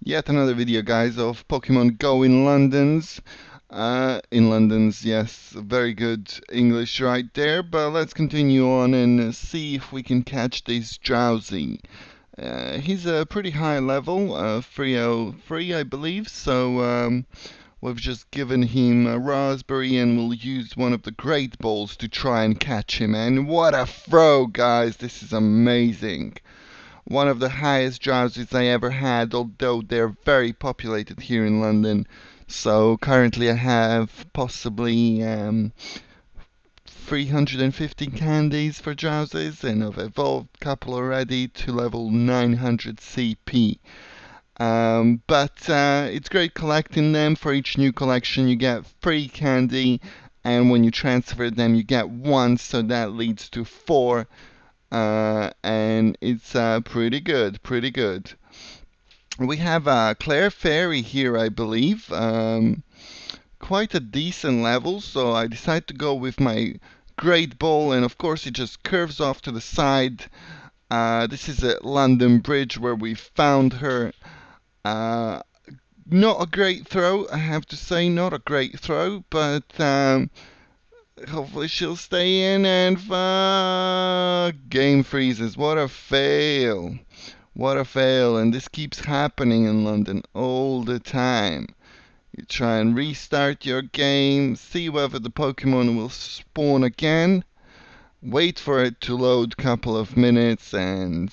Yet another video, guys, of Pokemon Go in London's. Yes, very good English right there, but let's continue on and see if we can catch this Drowzee. He's a pretty high level, 303 I believe, so we've just given him a raspberry and we'll use one of the Great Balls to try and catch him. And what a throw, guys, this is amazing. One of the highest Drowzees I ever had, although they're very populated here in London. So currently I have possibly 350 candies for Drowzees, and I've evolved a couple already to level 900 CP. But it's great collecting them. For each new collection you get free candy, and when you transfer them you get one, so that leads to four, and it's pretty good. We have Clefairy here, I believe, quite a decent level, so I decided to go with my Great Ball, and of course it just curves off to the side. This is at London Bridge where we found her. Not a great throw, I have to say, not a great throw, but hopefully she'll stay in, and game freezes. What a fail, and this keeps happening in London all the time. You try and restart your game, see whether the Pokemon will spawn again, wait for it to load a couple of minutes, and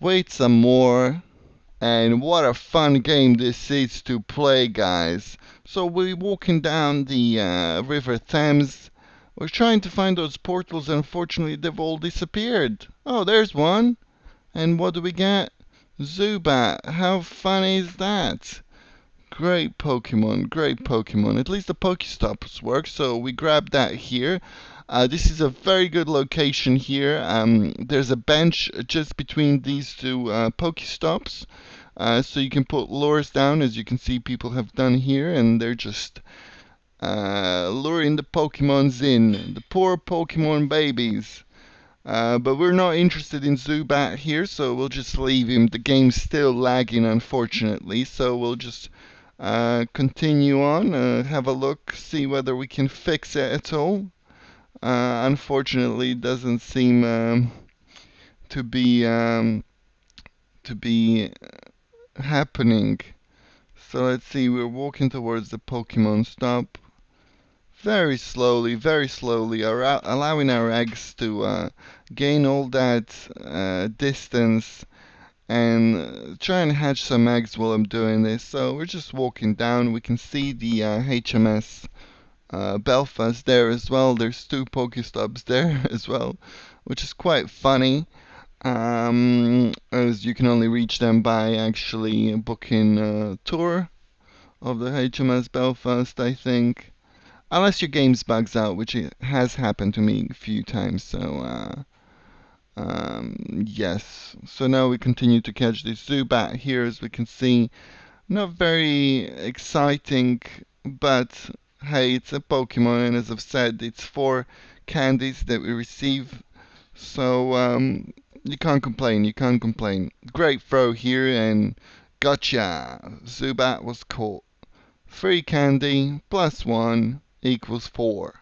wait some more. And what a fun game this is to play, guys. So we're walking down the River Thames. We're trying to find those portals, and unfortunately they've all disappeared. Oh, there's one. And what do we get? Zubat. How funny is that? Great Pokemon. At least the Pokestops work, so we grab that here. This is a very good location here. There's a bench just between these two Pokestops, so you can put lures down, as you can see people have done here, and they're just luring the Pokemons in, the poor Pokemon babies. But we're not interested in Zubat here, so we'll just leave him. The game's still lagging, unfortunately, so we'll just continue on, have a look, see whether we can fix it at all. Unfortunately, it doesn't seem to be happening. So let's see, we're walking towards the Pokemon stop. Very slowly, allowing our eggs to gain all that distance, and try and hatch some eggs while I'm doing this. So we're just walking down. We can see the HMS Belfast there as well. There's two Pokestops there as well, which is quite funny, as you can only reach them by actually booking a tour of the HMS Belfast, I think, unless your game's bugs out, which it has happened to me a few times. So yes, so now we continue to catch this Zubat here, as we can see. Not very exciting, but hey, it's a Pokemon, and as I've said, it's four candies that we receive, so you can't complain. Great throw here, and gotcha! Zubat was caught. Free candy plus 1 equals 4.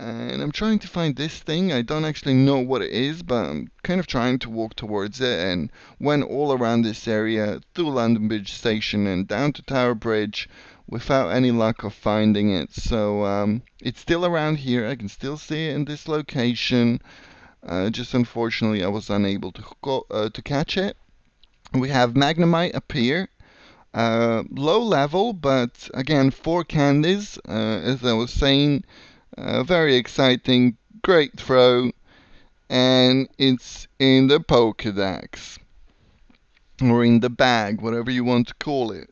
And I'm trying to find this thing. I don't actually know what it is, but I'm kind of trying to walk towards it, and went all around this area, through London Bridge Station and down to Tower Bridge, without any luck of finding it. So it's still around here. I can still see it in this location. Just unfortunately I was unable to catch it. We have Magnemite appear. Low level, but again 4 candies, as I was saying. Very exciting. Great throw, and it's in the Pokedex, or in the bag, whatever you want to call it.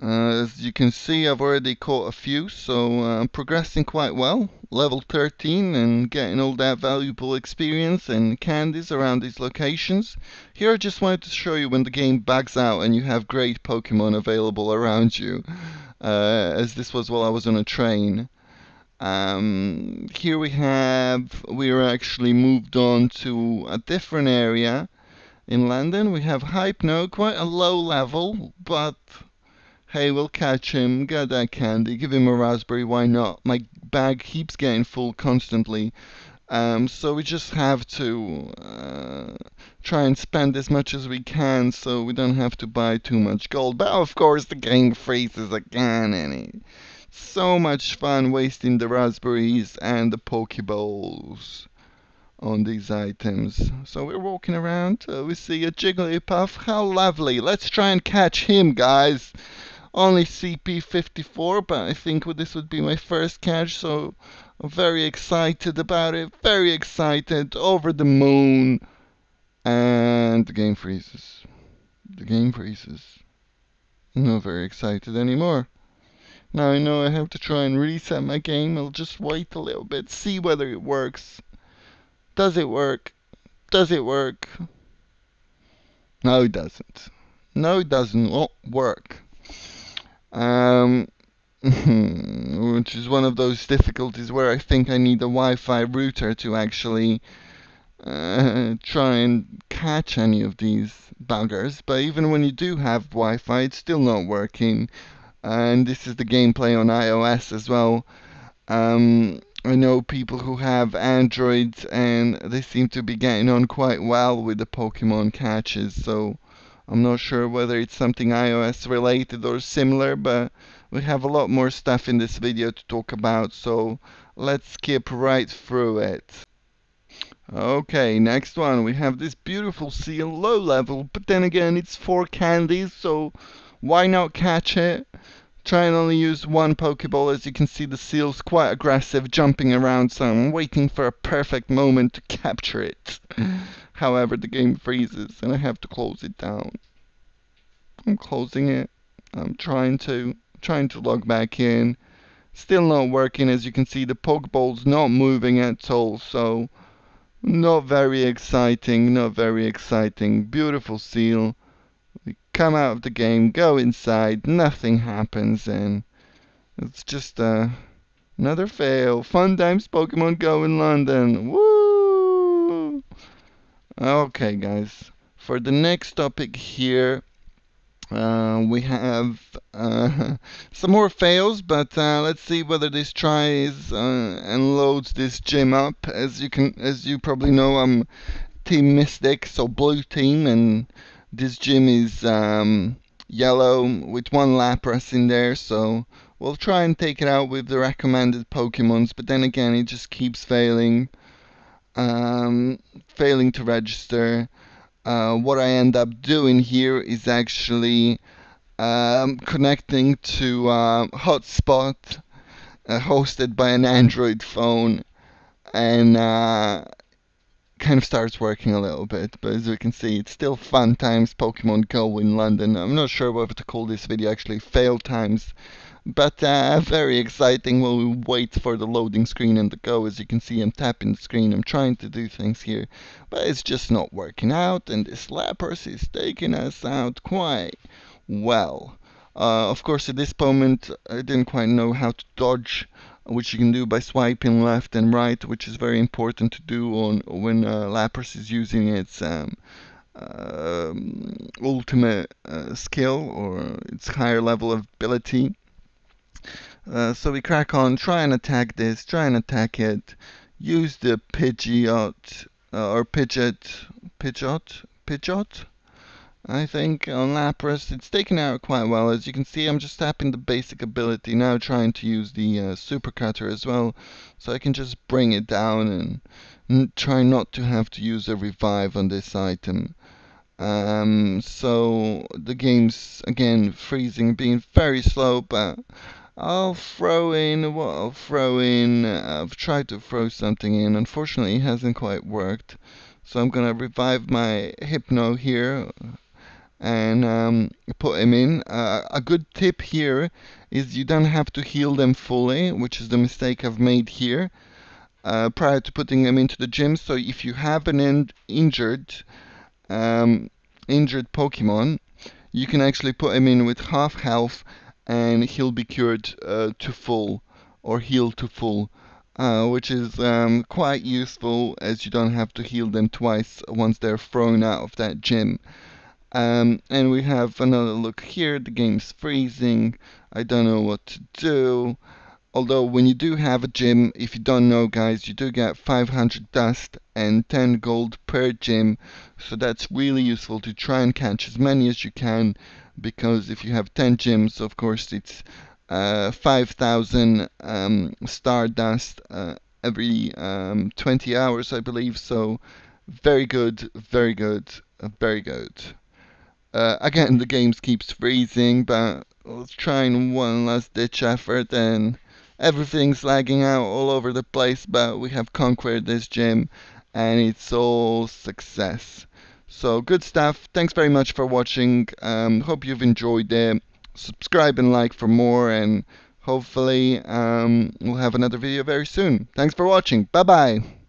As you can see, I've already caught a few, so I'm progressing quite well. Level 13, and getting all that valuable experience and candies around these locations. Here I just wanted to show you when the game bugs out and you have great Pokemon available around you, as this was while I was on a train. Here we're actually moved on to a different area. In London we have Hypno, quite a low level, but hey, we'll catch him, get that candy, give him a raspberry, why not? My bag keeps getting full constantly, so we just have to try and spend as much as we can so we don't have to buy too much gold. But of course the game freezes again, and it's so much fun wasting the raspberries and the Pokeballs on these items. So we're walking around, we see a Jigglypuff, how lovely, let's try and catch him, guys. Only CP 54, but I think this would be my first catch, so I'm very excited about it, very excited, over the moon. And the game freezes, I'm not very excited anymore. Now I know I have to try and reset my game. I'll just wait a little bit, see whether it works. Does it work? No, it doesn't. Won't work. Which is one of those difficulties where I think I need a Wi-Fi router to actually try and catch any of these buggers. But even when you do have Wi-Fi, it's still not working. And this is the gameplay on iOS as well. I know people who have Android and they seem to be getting on quite well with the Pokemon catches, so I'm not sure whether it's something iOS related or similar, but we have a lot more stuff in this video to talk about, so let's skip right through it. Okay, next one, we have this beautiful seal, low level, but then again it's 4 candies, so why not catch it? Try and only use 1 Pokeball. As you can see, the seal's quite aggressive, jumping around, so I'm waiting for a perfect moment to capture it. However, the game freezes and I have to close it down. I'm closing it. I'm trying to log back in. Still not working. As you can see, the Pokeball's not moving at all, so not very exciting, Beautiful seal. We come out of the game, go inside, nothing happens, and it's just another fail. Fun times Pokemon Go in London. Woo! Okay, guys, for the next topic here, we have some more fails, but let's see whether this tries and loads this gym up. As you probably know, I'm Team Mystic, so blue team, and this gym is yellow with 1 Lapras in there, so we'll try and take it out with the recommended Pokemons, but then again it just keeps failing, failing to register. What I end up doing here is actually connecting to a hotspot hosted by an Android phone, and kind of starts working a little bit, but as we can see, it's still fun times Pokemon Go in London. I'm not sure whether to call this video actually fail times, but very exciting. We'll wait for the loading screen and the go. As you can see, I'm tapping the screen, I'm trying to do things here, but it's just not working out, and this Lapras is taking us out quite well. Of course, at this moment I didn't quite know how to dodge, which you can do by swiping left and right, which is very important to do when Lapras is using its ultimate skill or its higher level of ability. So we crack on, try and attack this, try and attack it, use the Pidgeot, or Pidgeot? I think on Lapras it's taken out quite well. As you can see, I'm just tapping the basic ability now, trying to use the super cutter as well, so I can just bring it down and try not to have to use a revive on this item. So the game's again freezing, being very slow, but I'll throw in what I'll throw in. I've tried to throw something in, unfortunately it hasn't quite worked, so I'm gonna revive my Hypno here and put him in. A good tip here is you don't have to heal them fully, which is the mistake I've made here prior to putting them into the gym. So if you have an injured Pokemon, you can actually put him in with half health and he'll be cured to full, or healed to full. which is quite useful, as you don't have to heal them twice once they're thrown out of that gym. And we have another look here. The game's freezing. I don't know what to do. Although when you do have a gym, if you don't know guys, you do get 500 dust and 10 gold per gym, so that's really useful to try and catch as many as you can, because if you have 10 gyms, of course it's 5,000 star dust every 20 hours, I believe, so very good, very good, very good. Again, the game keeps freezing, but let's try one last ditch effort, and everything's lagging out all over the place, but we have conquered this gym and it's all success. So good stuff. Thanks very much for watching. Hope you've enjoyed it. Subscribe and like for more, and hopefully we'll have another video very soon. Thanks for watching. Bye bye.